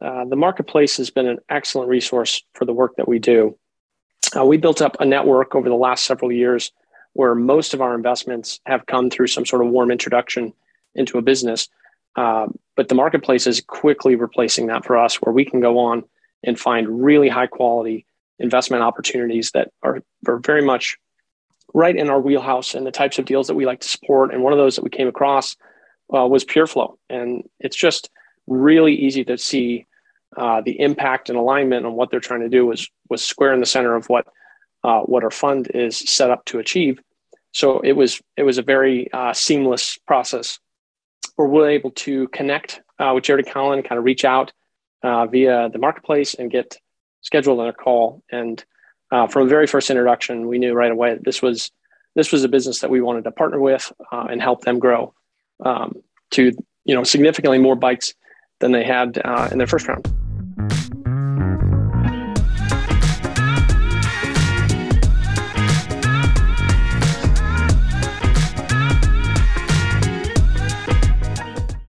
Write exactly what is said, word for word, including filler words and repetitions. uh, the marketplace has been an excellent resource for the work that we do. Uh, we built up a network over the last several years where most of our investments have come through some sort of warm introduction into a business. Uh, but the marketplace is quickly replacing that for us, where we can go on and find really high quality investment opportunities that are, are very much right in our wheelhouse and the types of deals that we like to support. And one of those that we came across uh, was PureFlow. And it's just really easy to see uh, the impact and alignment on what they're trying to do was, was square in the center of what Uh, what our fund is set up to achieve. So it was it was a very uh, seamless process where we're able to connect uh, with Jared and Colin, kind of reach out uh, via the marketplace and get scheduled on a call. And uh, from the very first introduction, we knew right away that this was this was a business that we wanted to partner with uh, and help them grow um, to you know significantly more bites than they had uh, in their first round.